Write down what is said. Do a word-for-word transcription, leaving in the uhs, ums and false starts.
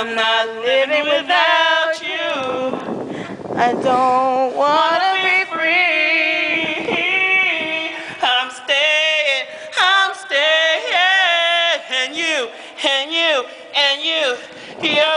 I'm not living without you. I don't want to be free. I'm staying, I'm staying. And you, and you, and you. Yeah.